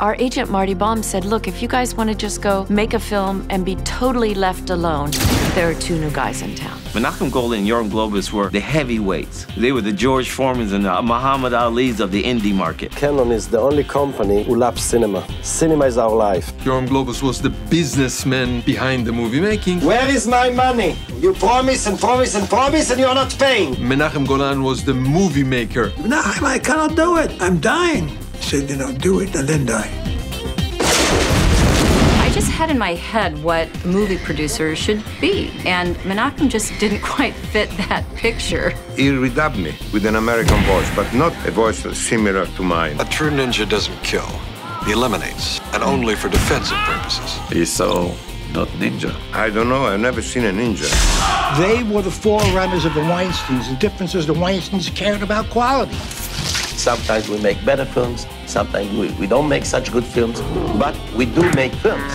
Our agent, Marty Baum, said, look, if you guys want to just go make a film and be totally left alone, there are two new guys in town. Menahem Golan and Yoram Globus were the heavyweights. They were the George Foremans and the Muhammad Ali's of the indie market. Cannon is the only company who loves cinema. Cinema is our life. Yoram Globus was the businessman behind the movie making. Where is my money? You promise and promise and promise and you're not paying. Menahem Golan was the movie maker. Menahem, I cannot do it. I'm dying. Said, you know, do it and then die. I just had in my head what a movie producer should be, and Menahem just didn't quite fit that picture. He redubbed me with an American voice, but not a voice similar to mine. A true ninja doesn't kill, he eliminates, and only for defensive purposes. He's so not ninja. I don't know, I've never seen a ninja. They were the forerunners of the Weinsteins. The difference is the Weinsteins cared about quality. Sometimes we make better films, sometimes we don't make such good films, but we do make films.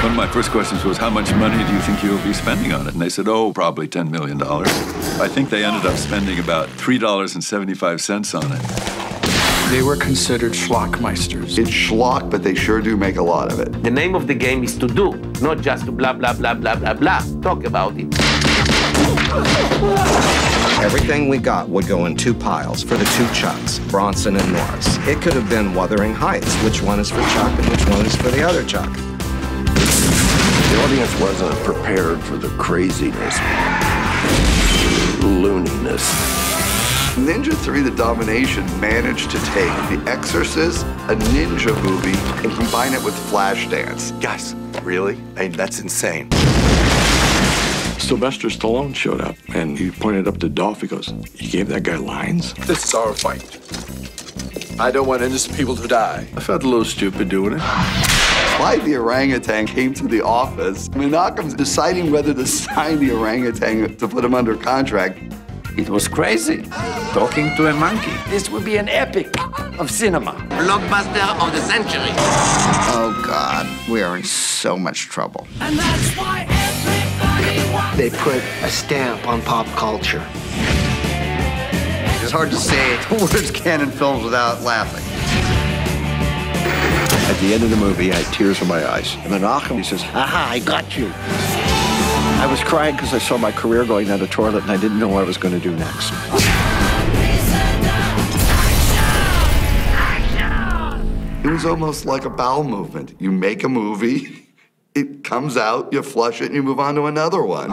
One of my first questions was, how much money do you think you'll be spending on it? And they said, oh, probably $10 million. I think they ended up spending about $3.75 on it. They were considered schlockmeisters. It's schlock, but they sure do make a lot of it. The name of the game is to do, not just to blah, blah, blah, blah, blah, blah. Talk about it. Everything we got would go in two piles for the two Chucks, Bronson and Norris. It could have been Wuthering Heights, which one is for Chuck and which one is for the other Chuck. The audience wasn't prepared for the craziness, looniness. Ninja 3 The Domination managed to take The Exorcist, a ninja movie, and combine it with Flashdance. Guys, really? I mean, that's insane. Sylvester Stallone showed up, and he pointed up to Dolph. He goes, you gave that guy lines? This is our fight. I don't want innocent people to die. I felt a little stupid doing it. Clyde the orangutan came to the office. Menachem's deciding whether to sign the orangutan to put him under contract. It was crazy, talking to a monkey. This would be an epic of cinema. Blockbuster of the century. Oh, God, we are in so much trouble. And that's why they put a stamp on pop culture. It's hard to say the words Cannon Films without laughing. At the end of the movie, I had tears in my eyes. And Menahem, he says, aha, I got you. I was crying because I saw my career going down the toilet and I didn't know what I was going to do next. It was almost like a bowel movement. You make a movie. It comes out, you flush it, and you move on to another one.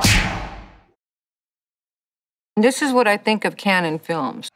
This is what I think of Cannon Films.